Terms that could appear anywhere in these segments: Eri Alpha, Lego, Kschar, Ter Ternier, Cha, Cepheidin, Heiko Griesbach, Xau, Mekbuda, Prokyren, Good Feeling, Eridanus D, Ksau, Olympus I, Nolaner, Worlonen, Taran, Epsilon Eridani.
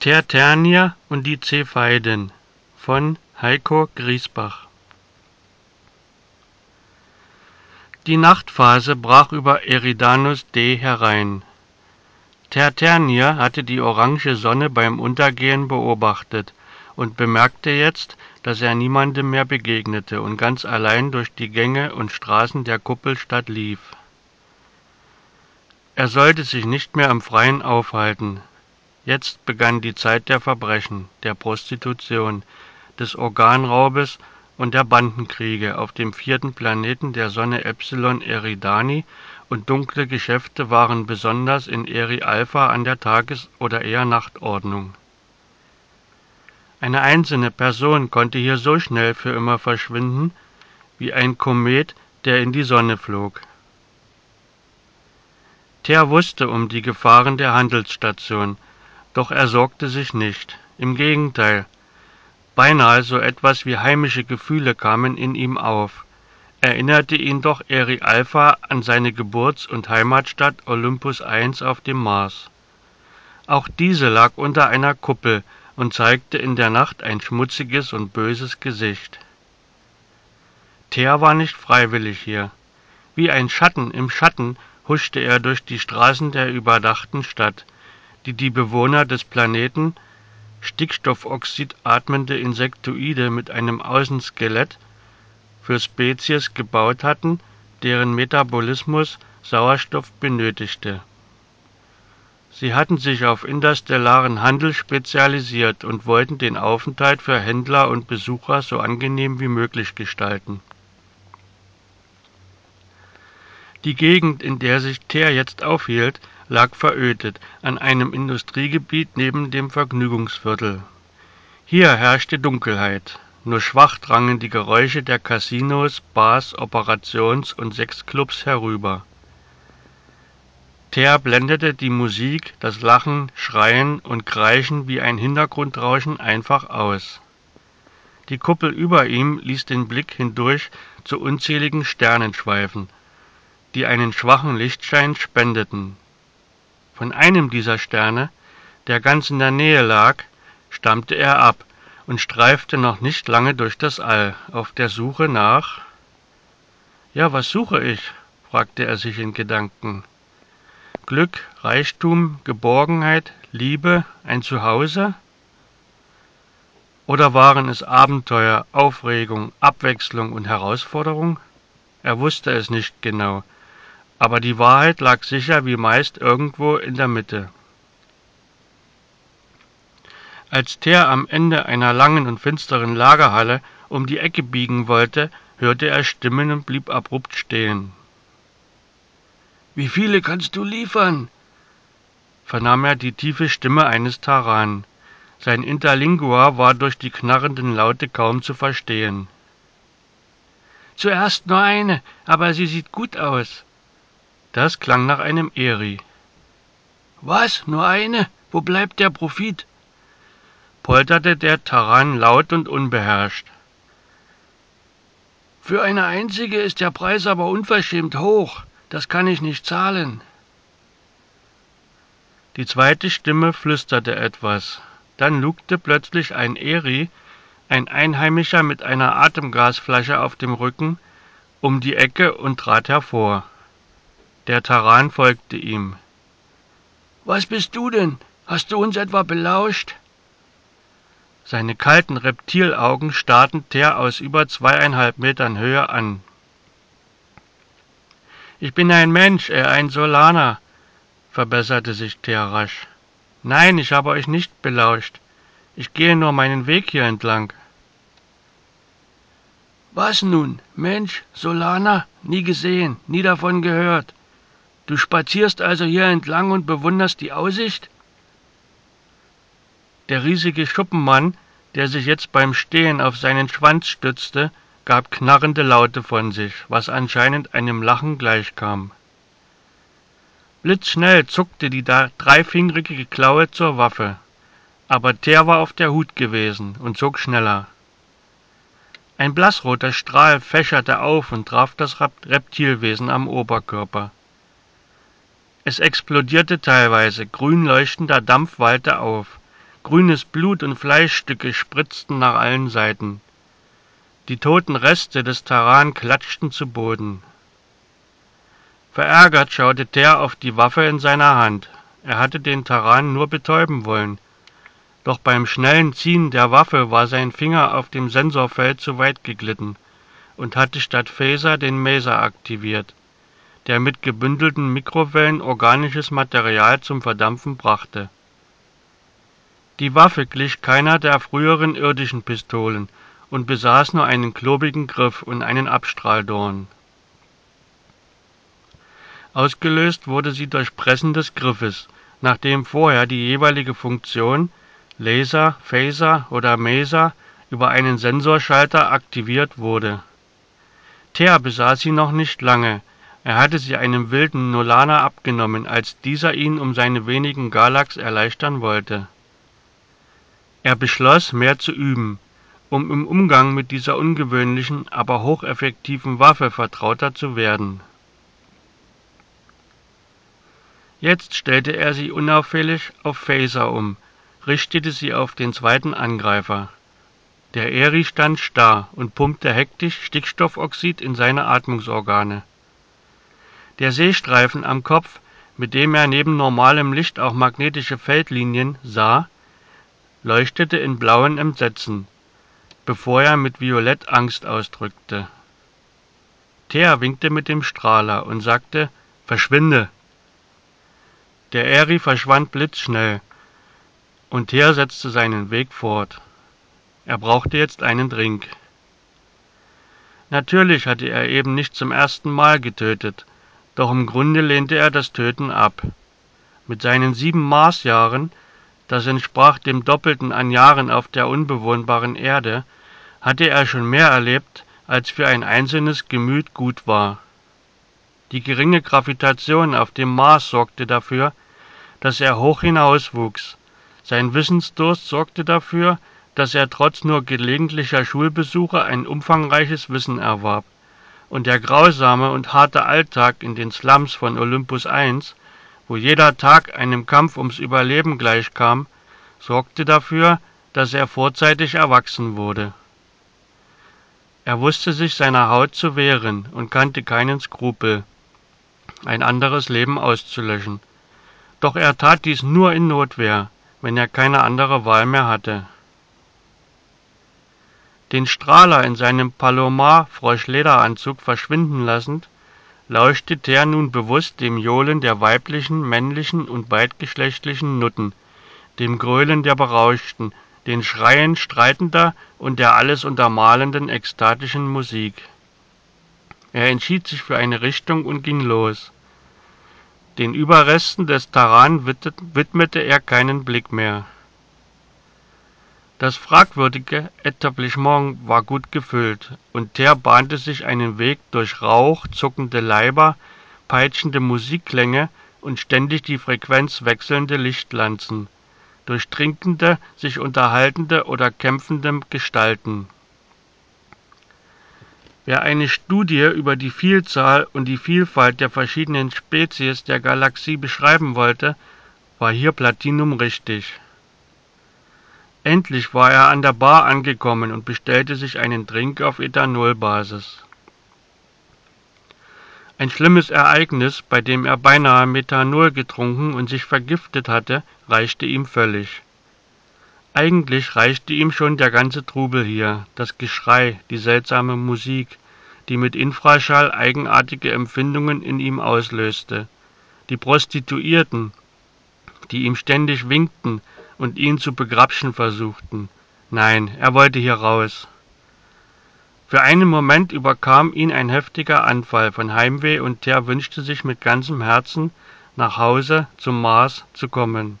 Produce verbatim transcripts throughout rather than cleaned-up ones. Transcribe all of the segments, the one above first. Ter Ternier und die Cepheidin von Heiko Griesbach. Die Nachtphase brach über Eridanus D. herein. Ter Ternier hatte die orange Sonne beim Untergehen beobachtet und bemerkte jetzt, dass er niemandem mehr begegnete und ganz allein durch die Gänge und Straßen der Kuppelstadt lief. Er sollte sich nicht mehr im Freien aufhalten. Jetzt begann die Zeit der Verbrechen, der Prostitution, des Organraubes und der Bandenkriege auf dem vierten Planeten der Sonne Epsilon Eridani, und dunkle Geschäfte waren besonders in Eri Alpha an der Tages- oder eher Nachtordnung. Eine einzelne Person konnte hier so schnell für immer verschwinden, wie ein Komet, der in die Sonne flog. Ter wusste um die Gefahren der Handelsstation, doch er sorgte sich nicht. Im Gegenteil, beinahe so etwas wie heimische Gefühle kamen in ihm auf. Erinnerte ihn doch Eri Alpha an seine Geburts- und Heimatstadt Olympus I auf dem Mars. Auch diese lag unter einer Kuppel und zeigte in der Nacht ein schmutziges und böses Gesicht. Ter war nicht freiwillig hier. Wie ein Schatten im Schatten huschte er durch die Straßen der überdachten Stadt, die die Bewohner des Planeten, Stickstoffoxid atmende Insektoide mit einem Außenskelett, für Spezies gebaut hatten, deren Metabolismus Sauerstoff benötigte. Sie hatten sich auf interstellaren Handel spezialisiert und wollten den Aufenthalt für Händler und Besucher so angenehm wie möglich gestalten. Die Gegend, in der sich Ter jetzt aufhielt, lag verödet, an einem Industriegebiet neben dem Vergnügungsviertel. Hier herrschte Dunkelheit. Nur schwach drangen die Geräusche der Casinos, Bars, Operations- und Sexclubs herüber. Ter blendete die Musik, das Lachen, Schreien und Kreischen wie ein Hintergrundrauschen einfach aus. Die Kuppel über ihm ließ den Blick hindurch zu unzähligen Sternen schweifen, die einen schwachen Lichtschein spendeten. Von einem dieser Sterne, der ganz in der Nähe lag, stammte er ab und streifte noch nicht lange durch das All, auf der Suche nach... »Ja, was suche ich?« fragte er sich in Gedanken. »Glück, Reichtum, Geborgenheit, Liebe, ein Zuhause? Oder waren es Abenteuer, Aufregung, Abwechslung und Herausforderung?« Er wusste es nicht genau. Aber die Wahrheit lag sicher wie meist irgendwo in der Mitte. Als Ter am Ende einer langen und finsteren Lagerhalle um die Ecke biegen wollte, hörte er Stimmen und blieb abrupt stehen. »Wie viele kannst du liefern?« vernahm er die tiefe Stimme eines Taran. Sein Interlingua war durch die knarrenden Laute kaum zu verstehen. »Zuerst nur eine, aber sie sieht gut aus.« Das klang nach einem Eri. »Was? Nur eine? Wo bleibt der Profit?« polterte der Taran laut und unbeherrscht. »Für eine einzige ist der Preis aber unverschämt hoch. Das kann ich nicht zahlen.« Die zweite Stimme flüsterte etwas. Dann lugte plötzlich ein Eri, ein Einheimischer mit einer Atemgasflasche auf dem Rücken, um die Ecke und trat hervor. Der Taran folgte ihm. »Was bist du denn? Hast du uns etwa belauscht?« Seine kalten Reptilaugen starrten Ter aus über zweieinhalb Metern Höhe an. »Ich bin ein Mensch, äh, ein Solaner«, verbesserte sich Ter rasch. »Nein, ich habe euch nicht belauscht. Ich gehe nur meinen Weg hier entlang.« »Was nun? Mensch, Solaner? Nie gesehen, nie davon gehört. Du spazierst also hier entlang und bewunderst die Aussicht?« Der riesige Schuppenmann, der sich jetzt beim Stehen auf seinen Schwanz stützte, gab knarrende Laute von sich, was anscheinend einem Lachen gleichkam. Blitzschnell zuckte die dreifingerige Klaue zur Waffe, aber Ter war auf der Hut gewesen und zog schneller. Ein blassroter Strahl fächerte auf und traf das Reptilwesen am Oberkörper. Es explodierte teilweise, grün leuchtender Dampf wallte auf. Grünes Blut und Fleischstücke spritzten nach allen Seiten. Die toten Reste des Taran klatschten zu Boden. Verärgert schaute Ter auf die Waffe in seiner Hand. Er hatte den Taran nur betäuben wollen. Doch beim schnellen Ziehen der Waffe war sein Finger auf dem Sensorfeld zu weit geglitten und hatte statt Phaser den Maser aktiviert, der mit gebündelten Mikrowellen organisches Material zum Verdampfen brachte. Die Waffe glich keiner der früheren irdischen Pistolen und besaß nur einen klobigen Griff und einen Abstrahldorn. Ausgelöst wurde sie durch Pressen des Griffes, nachdem vorher die jeweilige Funktion Laser, Phaser oder Maser über einen Sensorschalter aktiviert wurde. Ter besaß sie noch nicht lange. Er hatte sie einem wilden Nolaner abgenommen, als dieser ihn um seine wenigen Galax erleichtern wollte. Er beschloss, mehr zu üben, um im Umgang mit dieser ungewöhnlichen, aber hocheffektiven Waffe vertrauter zu werden. Jetzt stellte er sie unauffällig auf Phaser um, richtete sie auf den zweiten Angreifer. Der Eri stand starr und pumpte hektisch Stickstoffoxid in seine Atmungsorgane. Der Sehstreifen am Kopf, mit dem er neben normalem Licht auch magnetische Feldlinien sah, leuchtete in blauen Entsetzen, bevor er mit Violett Angst ausdrückte. Ter winkte mit dem Strahler und sagte, »Verschwinde!« Der Eri verschwand blitzschnell, und Ter setzte seinen Weg fort. Er brauchte jetzt einen Drink. Natürlich hatte er eben nicht zum ersten Mal getötet, doch im Grunde lehnte er das Töten ab. Mit seinen sieben Marsjahren, das entsprach dem Doppelten an Jahren auf der unbewohnbaren Erde, hatte er schon mehr erlebt, als für ein einzelnes Gemüt gut war. Die geringe Gravitation auf dem Mars sorgte dafür, dass er hoch hinauswuchs. Sein Wissensdurst sorgte dafür, dass er trotz nur gelegentlicher Schulbesuche ein umfangreiches Wissen erwarb, und der grausame und harte Alltag in den Slums von Olympus eins, wo jeder Tag einem Kampf ums Überleben gleichkam, sorgte dafür, dass er vorzeitig erwachsen wurde. Er wusste sich seiner Haut zu wehren und kannte keinen Skrupel, ein anderes Leben auszulöschen. Doch er tat dies nur in Notwehr, wenn er keine andere Wahl mehr hatte. Den Strahler in seinem Palomar-Froschlederanzug verschwinden lassend, lauschte Ter nun bewusst dem Johlen der weiblichen, männlichen und beidgeschlechtlichen Nutten, dem Gröhlen der Berauschten, den Schreien streitender und der alles untermalenden ekstatischen Musik. Er entschied sich für eine Richtung und ging los. Den Überresten des Taran widmete er keinen Blick mehr. Das fragwürdige Etablissement war gut gefüllt, und Ter bahnte sich einen Weg durch Rauch, zuckende Leiber, peitschende Musikklänge und ständig die Frequenz wechselnde Lichtlanzen, durch trinkende, sich unterhaltende oder kämpfende Gestalten. Wer eine Studie über die Vielzahl und die Vielfalt der verschiedenen Spezies der Galaxie beschreiben wollte, war hier Platinum richtig. Endlich war er an der Bar angekommen und bestellte sich einen Drink auf Ethanolbasis. Ein schlimmes Ereignis, bei dem er beinahe Methanol getrunken und sich vergiftet hatte, reichte ihm völlig. Eigentlich reichte ihm schon der ganze Trubel hier, das Geschrei, die seltsame Musik, die mit Infraschall eigenartige Empfindungen in ihm auslöste, die Prostituierten, die ihm ständig winkten und ihn zu begrapschen versuchten. Nein, er wollte hier raus. Für einen Moment überkam ihn ein heftiger Anfall von Heimweh, und Ter wünschte sich mit ganzem Herzen, nach Hause zum Mars zu kommen.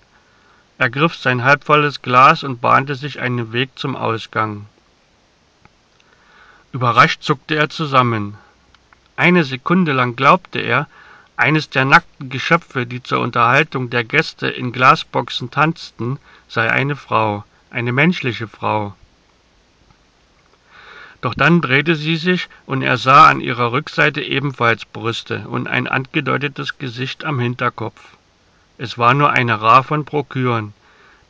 Er griff sein halbvolles Glas und bahnte sich einen Weg zum Ausgang. Überrascht zuckte er zusammen. Eine Sekunde lang glaubte er, eines der nackten Geschöpfe, die zur Unterhaltung der Gäste in Glasboxen tanzten, sei eine Frau, eine menschliche Frau. Doch dann drehte sie sich, und er sah an ihrer Rückseite ebenfalls Brüste und ein angedeutetes Gesicht am Hinterkopf. Es war nur eine Ra von Prokyren,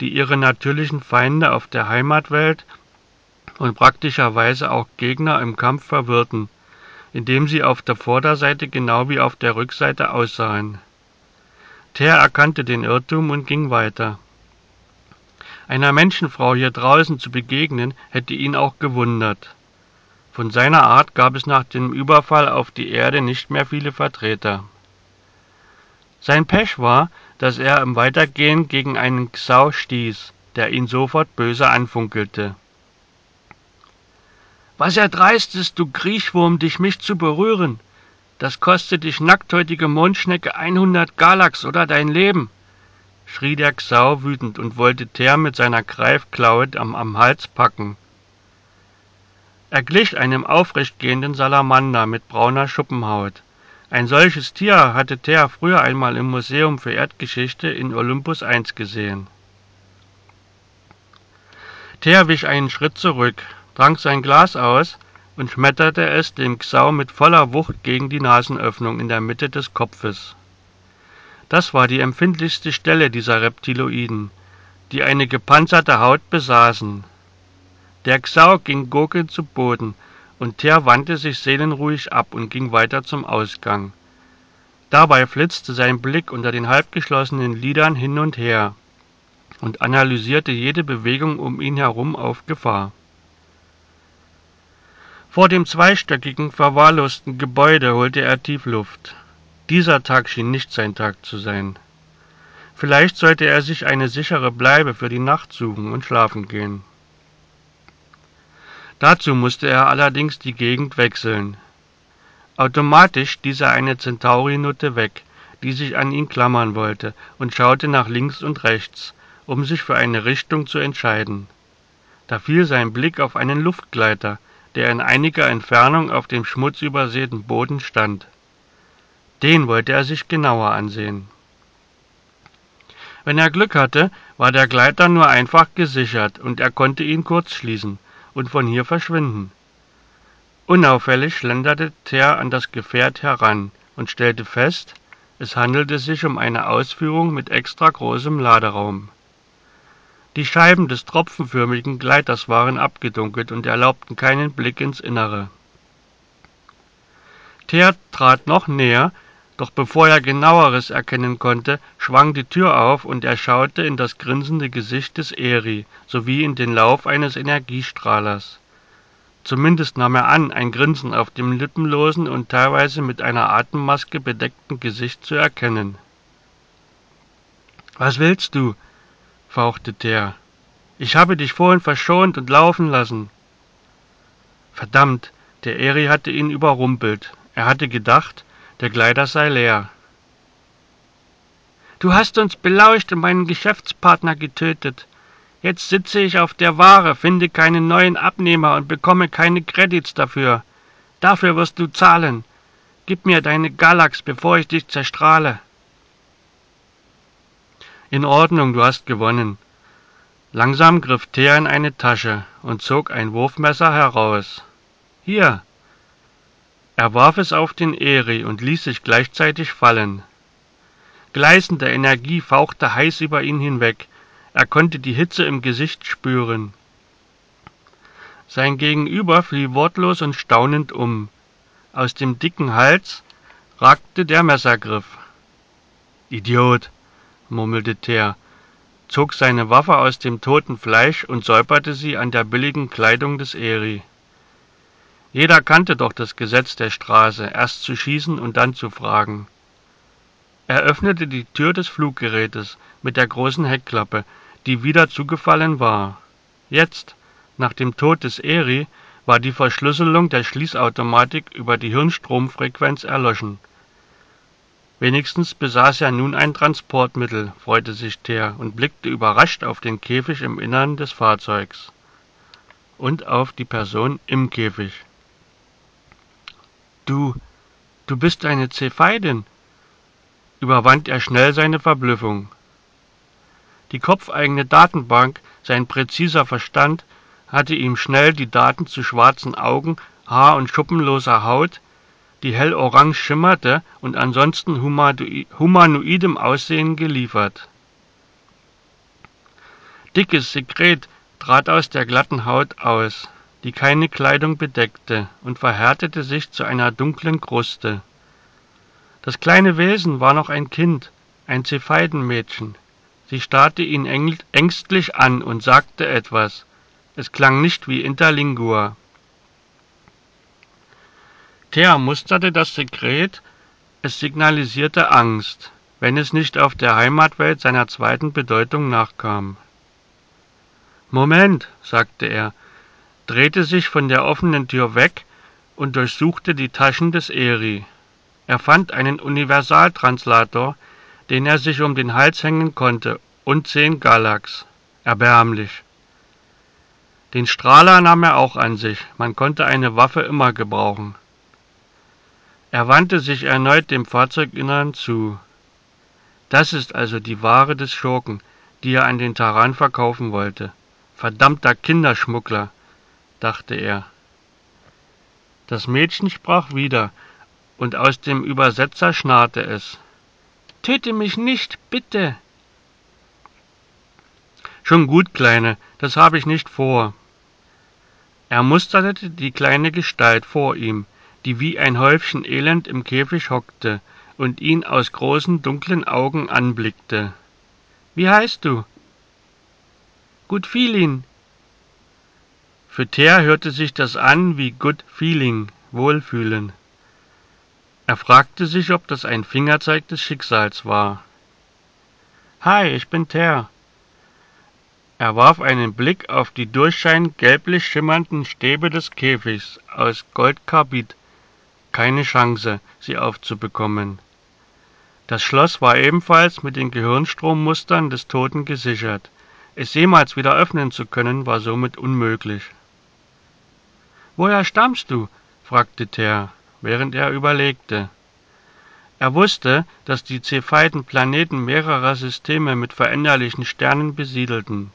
die ihre natürlichen Feinde auf der Heimatwelt und praktischerweise auch Gegner im Kampf verwirrten, indem sie auf der Vorderseite genau wie auf der Rückseite aussahen. Ter erkannte den Irrtum und ging weiter. Einer Menschenfrau hier draußen zu begegnen, hätte ihn auch gewundert. Von seiner Art gab es nach dem Überfall auf die Erde nicht mehr viele Vertreter. Sein Pech war, dass er im Weitergehen gegen einen Xau stieß, der ihn sofort böse anfunkelte. »Was erdreistest, du Griechwurm, dich mich zu berühren? Das kostet dich, nackthäutige Mondschnecke, hundert Galax oder dein Leben«, schrie der Xau wütend und wollte Ter mit seiner Greifklaue am, am Hals packen. Er glich einem aufrechtgehenden Salamander mit brauner Schuppenhaut. Ein solches Tier hatte Ter früher einmal im Museum für Erdgeschichte in Olympus eins gesehen. Ter wich einen Schritt zurück, trank sein Glas aus und schmetterte es dem Xau mit voller Wucht gegen die Nasenöffnung in der Mitte des Kopfes. Das war die empfindlichste Stelle dieser Reptiloiden, die eine gepanzerte Haut besaßen. Der Xau ging gurgelnd zu Boden, und Ter wandte sich seelenruhig ab und ging weiter zum Ausgang. Dabei flitzte sein Blick unter den halbgeschlossenen Lidern hin und her und analysierte jede Bewegung um ihn herum auf Gefahr. Vor dem zweistöckigen, verwahrlosten Gebäude holte er tief Luft. Dieser Tag schien nicht sein Tag zu sein. Vielleicht sollte er sich eine sichere Bleibe für die Nacht suchen und schlafen gehen. Dazu musste er allerdings die Gegend wechseln. Automatisch stieß er eine Centauri-Nutte weg, die sich an ihn klammern wollte, und schaute nach links und rechts, um sich für eine Richtung zu entscheiden. Da fiel sein Blick auf einen Luftgleiter, der in einiger Entfernung auf dem schmutzübersäten Boden stand. Den wollte er sich genauer ansehen. Wenn er Glück hatte, war der Gleiter nur einfach gesichert und er konnte ihn kurz schließen und von hier verschwinden. Unauffällig schlenderte Ter an das Gefährt heran und stellte fest, es handelte sich um eine Ausführung mit extra großem Laderaum. Die Scheiben des tropfenförmigen Gleiters waren abgedunkelt und erlaubten keinen Blick ins Innere. Ter trat noch näher, doch bevor er Genaueres erkennen konnte, schwang die Tür auf und er schaute in das grinsende Gesicht des Eri sowie in den Lauf eines Energiestrahlers. Zumindest nahm er an, ein Grinsen auf dem lippenlosen und teilweise mit einer Atemmaske bedeckten Gesicht zu erkennen. »Was willst du?« fauchte Ter. »Ich habe dich vorhin verschont und laufen lassen.« Verdammt, der Eri hatte ihn überrumpelt. Er hatte gedacht, der Gleiter sei leer. »Du hast uns belauscht und meinen Geschäftspartner getötet. Jetzt sitze ich auf der Ware, finde keinen neuen Abnehmer und bekomme keine Credits dafür. Dafür wirst du zahlen. Gib mir deine Galax, bevor ich dich zerstrahle.« »In Ordnung, du hast gewonnen.« Langsam griff Ter in eine Tasche und zog ein Wurfmesser heraus. »Hier!« Er warf es auf den Eri und ließ sich gleichzeitig fallen. Gleißende Energie fauchte heiß über ihn hinweg. Er konnte die Hitze im Gesicht spüren. Sein Gegenüber fiel wortlos und staunend um. Aus dem dicken Hals ragte der Messergriff. »Idiot!« murmelte Ter, zog seine Waffe aus dem toten Fleisch und säuberte sie an der billigen Kleidung des Eri. Jeder kannte doch das Gesetz der Straße, erst zu schießen und dann zu fragen. Er öffnete die Tür des Fluggerätes mit der großen Heckklappe, die wieder zugefallen war. Jetzt, nach dem Tod des Eri, war die Verschlüsselung der Schließautomatik über die Hirnstromfrequenz erloschen. Wenigstens besaß er nun ein Transportmittel, freute sich Ter und blickte überrascht auf den Käfig im Innern des Fahrzeugs und auf die Person im Käfig. »Du, du bist eine Cepheidin«, überwand er schnell seine Verblüffung. Die kopfeigene Datenbank, sein präziser Verstand, hatte ihm schnell die Daten zu schwarzen Augen, Haar und schuppenloser Haut, die hellorange schimmerte und ansonsten humanoidem Aussehen geliefert. Dickes Sekret trat aus der glatten Haut aus, die keine Kleidung bedeckte, und verhärtete sich zu einer dunklen Kruste. Das kleine Wesen war noch ein Kind, ein Cepheidin-Mädchen. Sie starrte ihn ängstlich an und sagte etwas. Es klang nicht wie Interlingua. Ter musterte das Sekret, es signalisierte Angst, wenn es nicht auf der Heimatwelt seiner zweiten Bedeutung nachkam. »Moment«, sagte er, drehte sich von der offenen Tür weg und durchsuchte die Taschen des Eri. Er fand einen Universaltranslator, den er sich um den Hals hängen konnte, und zehn Galax. Erbärmlich. Den Strahler nahm er auch an sich, man konnte eine Waffe immer gebrauchen. Er wandte sich erneut dem Fahrzeuginnern zu. Das ist also die Ware des Schurken, die er an den Taran verkaufen wollte. Verdammter Kinderschmuggler, dachte er. Das Mädchen sprach wieder, und aus dem Übersetzer schnarrte es. »Töte mich nicht, bitte!« »Schon gut, Kleine, das habe ich nicht vor.« Er musterte die kleine Gestalt vor ihm, die wie ein Häufchen Elend im Käfig hockte und ihn aus großen, dunklen Augen anblickte. »Wie heißt du?« »Good Feeling.« Für Ter hörte sich das an wie Good Feeling, Wohlfühlen. Er fragte sich, ob das ein Fingerzeig des Schicksals war. »Hi, ich bin Ter.« Er warf einen Blick auf die durchscheinend gelblich schimmernden Stäbe des Käfigs aus Goldkarbid. Keine Chance, sie aufzubekommen. Das Schloss war ebenfalls mit den Gehirnstrommustern des Toten gesichert. Es jemals wieder öffnen zu können, war somit unmöglich. »Woher stammst du?« fragte Ter, während er überlegte. Er wusste, dass die Cepheiden Planeten mehrerer Systeme mit veränderlichen Sternen besiedelten.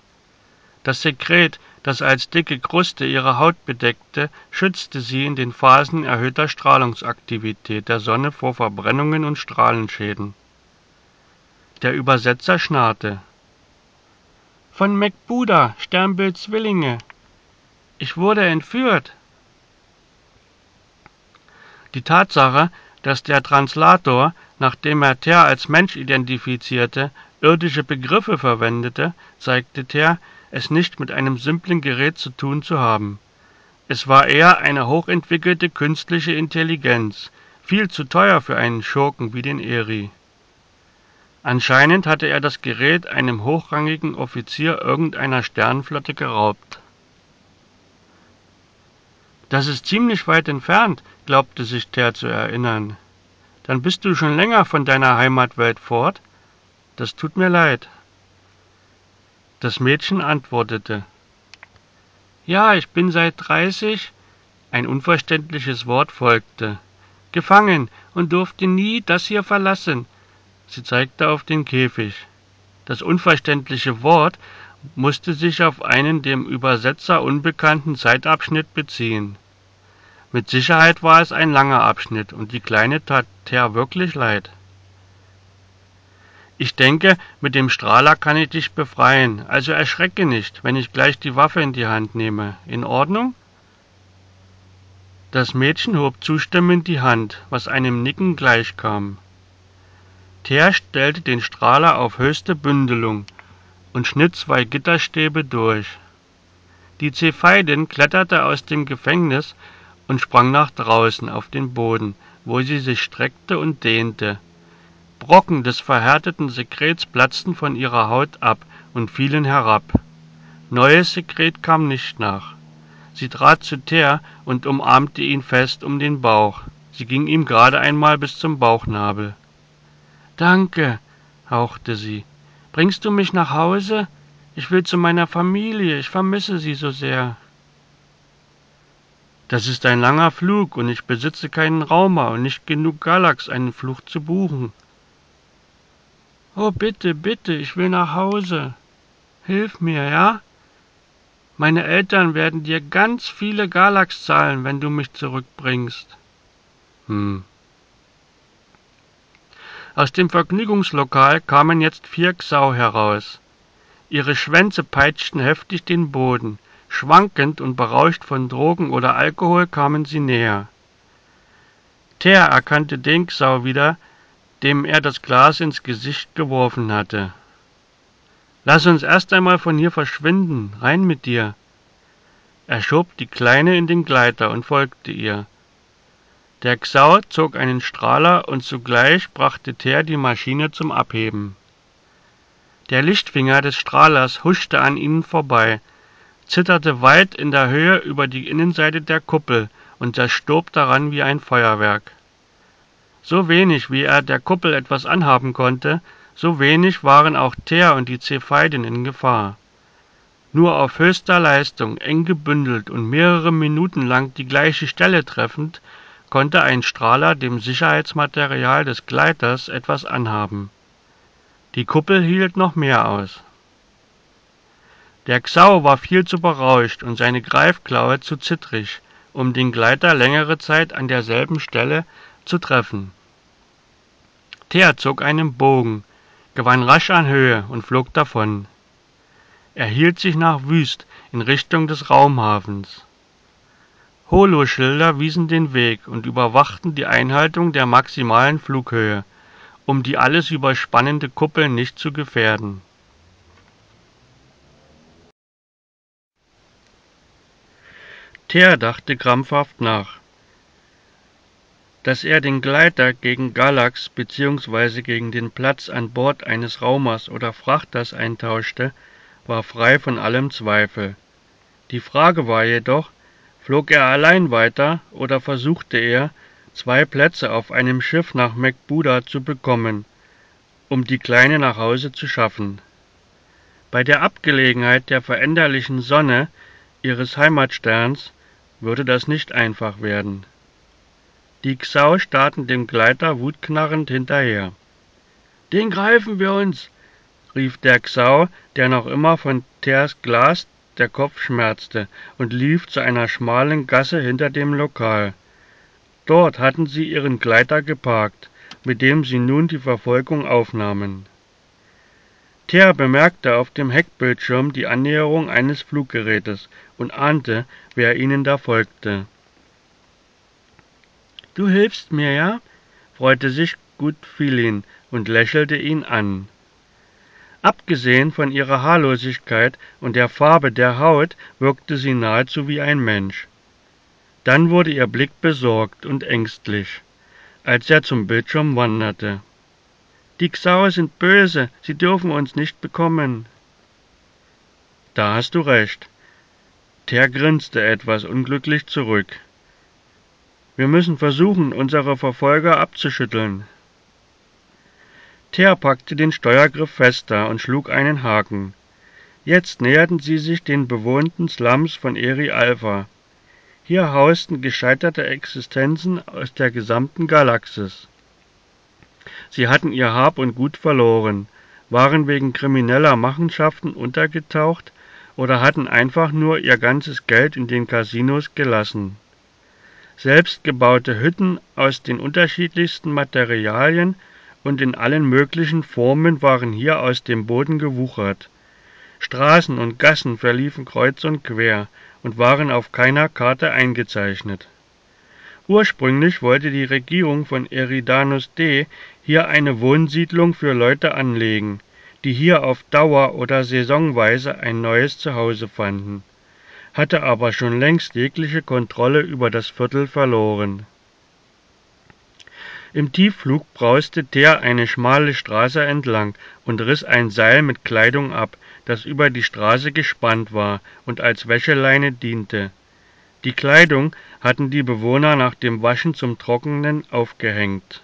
Das Sekret, das als dicke Kruste ihre Haut bedeckte, schützte sie in den Phasen erhöhter Strahlungsaktivität der Sonne vor Verbrennungen und Strahlenschäden. Der Übersetzer schnarrte. »Von Mekbuda, Sternbild Zwillinge. Ich wurde entführt.« Die Tatsache, dass der Translator, nachdem er Ter als Mensch identifizierte, irdische Begriffe verwendete, zeigte Ter, es nicht mit einem simplen Gerät zu tun zu haben. Es war eher eine hochentwickelte künstliche Intelligenz, viel zu teuer für einen Schurken wie den Eri. Anscheinend hatte er das Gerät einem hochrangigen Offizier irgendeiner Sternenflotte geraubt. »Das ist ziemlich weit entfernt«, glaubte sich Ter zu erinnern. »Dann bist du schon länger von deiner Heimatwelt fort? Das tut mir leid.« Das Mädchen antwortete. »Ja, ich bin seit dreißig«, ein unverständliches Wort folgte, »gefangen und durfte nie das hier verlassen.« Sie zeigte auf den Käfig. Das unverständliche Wort musste sich auf einen dem Übersetzer unbekannten Zeitabschnitt beziehen. Mit Sicherheit war es ein langer Abschnitt, und die Kleine tat Ter wirklich leid. »Ich denke, mit dem Strahler kann ich dich befreien, also erschrecke nicht, wenn ich gleich die Waffe in die Hand nehme. In Ordnung?« Das Mädchen hob zustimmend die Hand, was einem Nicken gleichkam. Ter stellte den Strahler auf höchste Bündelung und schnitt zwei Gitterstäbe durch. Die Cepheidin kletterte aus dem Gefängnis und sprang nach draußen auf den Boden, wo sie sich streckte und dehnte. Brocken des verhärteten Sekrets platzten von ihrer Haut ab und fielen herab. Neues Sekret kam nicht nach. Sie trat zu Ter und umarmte ihn fest um den Bauch. Sie ging ihm gerade einmal bis zum Bauchnabel. »Danke«, hauchte sie. »Bringst du mich nach Hause? Ich will zu meiner Familie, ich vermisse sie so sehr.« »Das ist ein langer Flug, und ich besitze keinen Rauma und nicht genug Galax, einen Flug zu buchen.« »Oh, bitte, bitte, ich will nach Hause. Hilf mir, ja? Meine Eltern werden dir ganz viele Galax zahlen, wenn du mich zurückbringst.« »Hm.« Aus dem Vergnügungslokal kamen jetzt vier Xau heraus. Ihre Schwänze peitschten heftig den Boden. Schwankend und berauscht von Drogen oder Alkohol kamen sie näher. Ter erkannte Denksau wieder, dem er das Glas ins Gesicht geworfen hatte. »Lass uns erst einmal von hier verschwinden, rein mit dir!« Er schob die Kleine in den Gleiter und folgte ihr. Der Ksau zog einen Strahler und zugleich brachte Ter die Maschine zum Abheben. Der Lichtfinger des Strahlers huschte an ihnen vorbei, zitterte weit in der Höhe über die Innenseite der Kuppel und zerstob daran wie ein Feuerwerk. So wenig, wie er der Kuppel etwas anhaben konnte, so wenig waren auch Ter und die Cepheidin in Gefahr. Nur auf höchster Leistung, eng gebündelt und mehrere Minuten lang die gleiche Stelle treffend, konnte ein Strahler dem Sicherheitsmaterial des Gleiters etwas anhaben. Die Kuppel hielt noch mehr aus. Der Ksau war viel zu berauscht und seine Greifklaue zu zittrig, um den Gleiter längere Zeit an derselben Stelle zu treffen. Ter zog einen Bogen, gewann rasch an Höhe und flog davon. Er hielt sich nach Wüst in Richtung des Raumhafens. Holoschilder wiesen den Weg und überwachten die Einhaltung der maximalen Flughöhe, um die alles überspannende Kuppel nicht zu gefährden. Ter dachte krampfhaft nach, dass er den Gleiter gegen Galax bzw. gegen den Platz an Bord eines Raumers oder Frachters eintauschte, war frei von allem Zweifel. Die Frage war jedoch, flog er allein weiter oder versuchte er, zwei Plätze auf einem Schiff nach Mekbuda zu bekommen, um die Kleine nach Hause zu schaffen. Bei der Abgelegenheit der veränderlichen Sonne ihres Heimatsterns würde das nicht einfach werden. Die Ksau starrten dem Gleiter wutknarrend hinterher. »Den greifen wir uns!« rief der Ksau, der noch immer von Ters Glas der Kopf schmerzte, und lief zu einer schmalen Gasse hinter dem Lokal. Dort hatten sie ihren Gleiter geparkt, mit dem sie nun die Verfolgung aufnahmen. Ter bemerkte auf dem Heckbildschirm die Annäherung eines Fluggerätes und ahnte, wer ihnen da folgte. »Du hilfst mir, ja?« freute sich Good Feeling und lächelte ihn an. Abgesehen von ihrer Haarlosigkeit und der Farbe der Haut wirkte sie nahezu wie ein Mensch. Dann wurde ihr Blick besorgt und ängstlich, als er zum Bildschirm wanderte. »Die Ksau sind böse, sie dürfen uns nicht bekommen.« »Da hast du recht.« Ter grinste etwas unglücklich zurück. »Wir müssen versuchen, unsere Verfolger abzuschütteln.« Ter packte den Steuergriff fester und schlug einen Haken. Jetzt näherten sie sich den bewohnten Slums von Eri Alpha. Hier hausten gescheiterte Existenzen aus der gesamten Galaxis. Sie hatten ihr Hab und Gut verloren, waren wegen krimineller Machenschaften untergetaucht oder hatten einfach nur ihr ganzes Geld in den Casinos gelassen. Selbstgebaute Hütten aus den unterschiedlichsten Materialien und in allen möglichen Formen waren hier aus dem Boden gewuchert. Straßen und Gassen verliefen kreuz und quer und waren auf keiner Karte eingezeichnet. Ursprünglich wollte die Regierung von Eridanus D. hier eine Wohnsiedlung für Leute anlegen, die hier auf Dauer oder saisonweise ein neues Zuhause fanden, hatte aber schon längst jegliche Kontrolle über das Viertel verloren. Im Tiefflug brauste Ter eine schmale Straße entlang und riss ein Seil mit Kleidung ab, das über die Straße gespannt war und als Wäscheleine diente. Die Kleidung hatten die Bewohner nach dem Waschen zum Trocknen aufgehängt.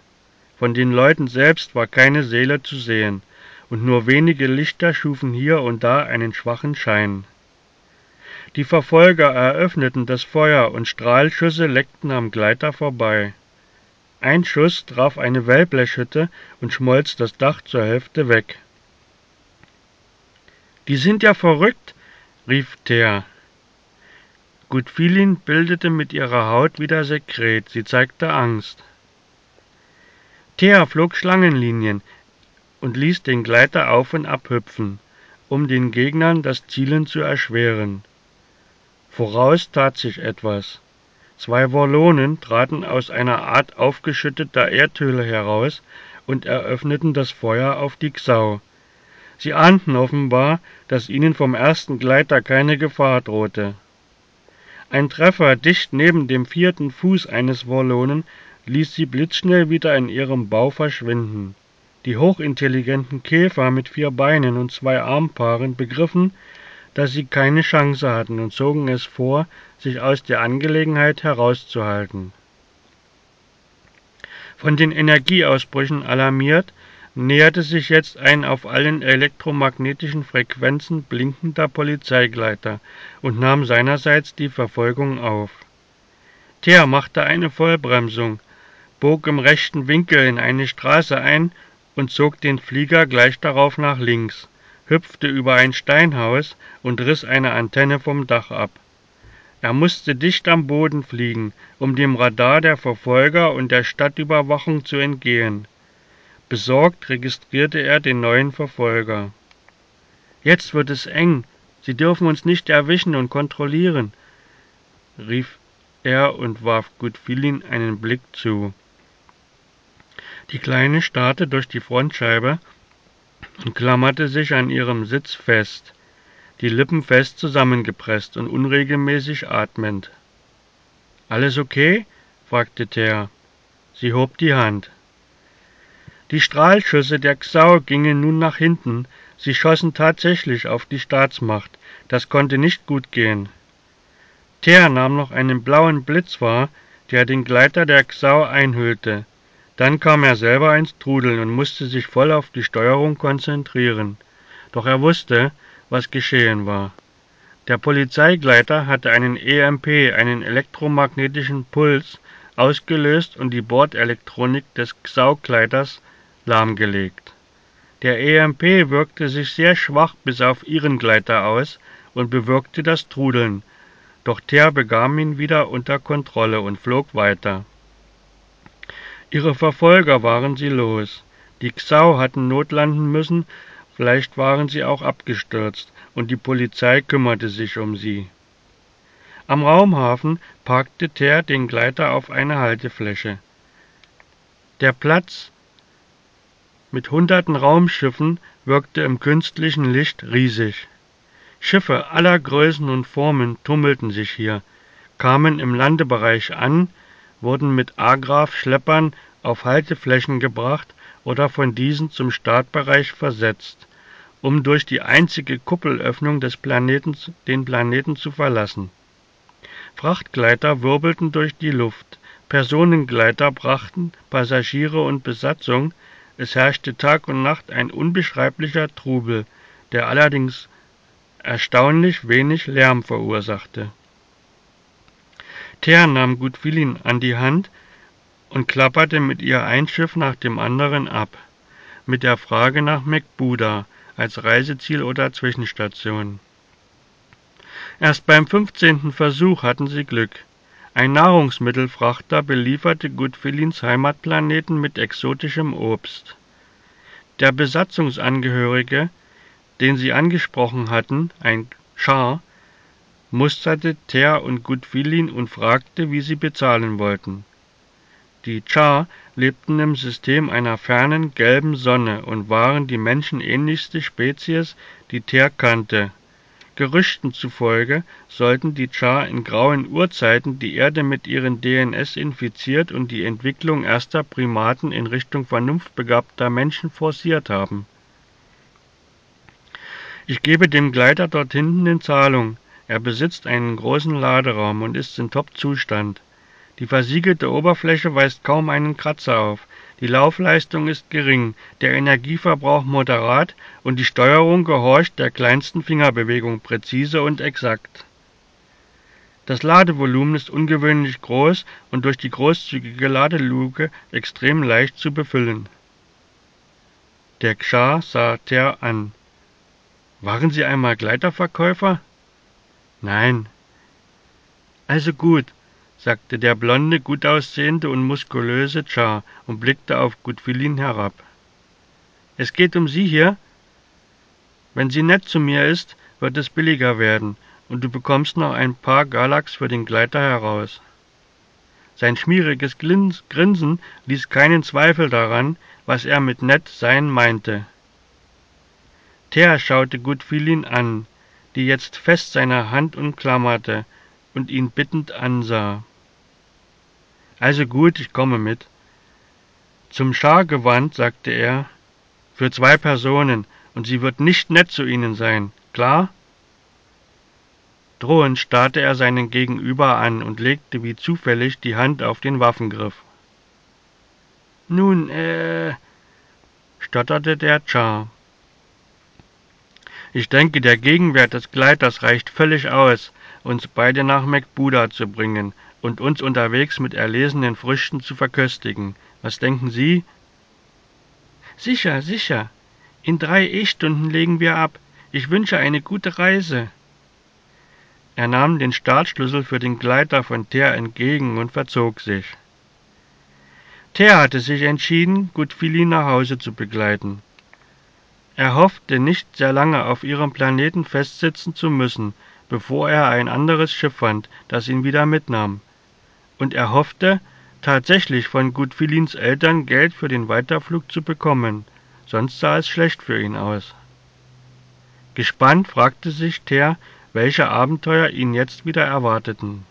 Von den Leuten selbst war keine Seele zu sehen, und nur wenige Lichter schufen hier und da einen schwachen Schein. Die Verfolger eröffneten das Feuer und Strahlschüsse leckten am Gleiter vorbei. Ein Schuss traf eine Wellblechhütte und schmolz das Dach zur Hälfte weg. »Die sind ja verrückt«, rief Ter. Good Feeling bildete mit ihrer Haut wieder Sekret, sie zeigte Angst. Ter flog Schlangenlinien und ließ den Gleiter auf und abhüpfen. um den Gegnern das Zielen zu erschweren. Voraus tat sich etwas. Zwei Worlonen traten aus einer Art aufgeschütteter Erdhöhle heraus und eröffneten das Feuer auf die Ksau. Sie ahnten offenbar, dass ihnen vom ersten Gleiter keine Gefahr drohte. Ein Treffer dicht neben dem vierten Fuß eines Worlonen ließ sie blitzschnell wieder in ihrem Bau verschwinden. Die hochintelligenten Käfer mit vier Beinen und zwei Armpaaren begriffen, dass sie keine Chance hatten und zogen es vor, sich aus der Angelegenheit herauszuhalten. Von den Energieausbrüchen alarmiert, näherte sich jetzt ein auf allen elektromagnetischen Frequenzen blinkender Polizeigleiter und nahm seinerseits die Verfolgung auf. Ter machte eine Vollbremsung, bog im rechten Winkel in eine Straße ein und zog den Flieger gleich darauf nach links, hüpfte über ein Steinhaus und riss eine Antenne vom Dach ab. Er musste dicht am Boden fliegen, um dem Radar der Verfolger und der Stadtüberwachung zu entgehen. Besorgt registrierte er den neuen Verfolger. »Jetzt wird es eng. Sie dürfen uns nicht erwischen und kontrollieren«, rief er und warf Good Feeling einen Blick zu. Die Kleine starrte durch die Frontscheibe und klammerte sich an ihrem Sitz fest, die Lippen fest zusammengepresst und unregelmäßig atmend. »Alles okay?« fragte Ter. Sie hob die Hand. Die Strahlschüsse der Ksau gingen nun nach hinten, sie schossen tatsächlich auf die Staatsmacht, das konnte nicht gut gehen. Ter nahm noch einen blauen Blitz wahr, der den Gleiter der Ksau einhüllte. Dann kam er selber ins Trudeln und musste sich voll auf die Steuerung konzentrieren. Doch er wusste, was geschehen war. Der Polizeigleiter hatte einen E M P, einen elektromagnetischen Puls, ausgelöst und die Bordelektronik des Ksau-Gleiters lahmgelegt. Der E M P wirkte sich sehr schwach bis auf ihren Gleiter aus und bewirkte das Trudeln, doch Ter bekam ihn wieder unter Kontrolle und flog weiter. Ihre Verfolger waren sie los. Die Ksau hatten notlanden müssen, vielleicht waren sie auch abgestürzt, und die Polizei kümmerte sich um sie. Am Raumhafen parkte Ter den Gleiter auf eine Haltefläche. Der Platz mit hunderten Raumschiffen wirkte im künstlichen Licht riesig. Schiffe aller Größen und Formen tummelten sich hier, kamen im Landebereich an, wurden mit Agraf-Schleppern auf Halteflächen gebracht oder von diesen zum Startbereich versetzt, um durch die einzige Kuppelöffnung des Planeten den Planeten zu verlassen. Frachtgleiter wirbelten durch die Luft, Personengleiter brachten Passagiere und Besatzung, es herrschte Tag und Nacht ein unbeschreiblicher Trubel, der allerdings erstaunlich wenig Lärm verursachte. Ter nahm Good Feeling an die Hand und klapperte mit ihr ein Schiff nach dem anderen ab, mit der Frage nach Mekbuda als Reiseziel oder Zwischenstation. Erst beim fünfzehnten Versuch hatten sie Glück. Ein Nahrungsmittelfrachter belieferte Good Feelings Heimatplaneten mit exotischem Obst. Der Besatzungsangehörige, den sie angesprochen hatten, ein Kschar, musterte Ter und Good Feeling und fragte, wie sie bezahlen wollten. Die Cha lebten im System einer fernen gelben Sonne und waren die menschenähnlichste Spezies, die Ter kannte. Gerüchten zufolge sollten die Cha in grauen Urzeiten die Erde mit ihren D N S infiziert und die Entwicklung erster Primaten in Richtung vernunftbegabter Menschen forciert haben. »Ich gebe dem Gleiter dort hinten in Zahlung. Er besitzt einen großen Laderaum und ist in Top-Zustand. Die versiegelte Oberfläche weist kaum einen Kratzer auf, die Laufleistung ist gering, der Energieverbrauch moderat und die Steuerung gehorcht der kleinsten Fingerbewegung präzise und exakt. Das Ladevolumen ist ungewöhnlich groß und durch die großzügige Ladeluke extrem leicht zu befüllen.« Der Kschar sah Ter an. »Waren Sie einmal Gleiterverkäufer?« »Nein.« »Also gut«, sagte der blonde, gut aussehende und muskulöse Cha und blickte auf Good Feeling herab. »Es geht um Sie hier?« Wenn sie nett zu mir ist, wird es billiger werden, und du bekommst noch ein paar Galax für den Gleiter heraus. Sein schmieriges Grinsen ließ keinen Zweifel daran, was er mit nett sein meinte. Ter schaute Good Feeling an, die jetzt fest seine Hand umklammerte und ihn bittend ansah. Also gut, ich komme mit. Zum Schar gewandt, sagte er, für zwei Personen, und sie wird nicht nett zu ihnen sein, klar? Drohend starrte er seinen Gegenüber an und legte wie zufällig die Hand auf den Waffengriff. Nun, äh, stotterte der Cha. Ich denke, der Gegenwert des Gleiters reicht völlig aus, uns beide nach Mekbuda zu bringen und uns unterwegs mit erlesenen Früchten zu verköstigen. Was denken Sie? Sicher, sicher. In drei E-Stunden legen wir ab. Ich wünsche eine gute Reise. Er nahm den Startschlüssel für den Gleiter von Ter entgegen und verzog sich. Ter hatte sich entschieden, Good Feeling nach Hause zu begleiten. Er hoffte, nicht sehr lange auf ihrem Planeten festsitzen zu müssen, bevor er ein anderes Schiff fand, das ihn wieder mitnahm. Und er hoffte, tatsächlich von Good Feelings Eltern Geld für den Weiterflug zu bekommen, sonst sah es schlecht für ihn aus. Gespannt fragte sich Ter, welche Abenteuer ihn jetzt wieder erwarteten.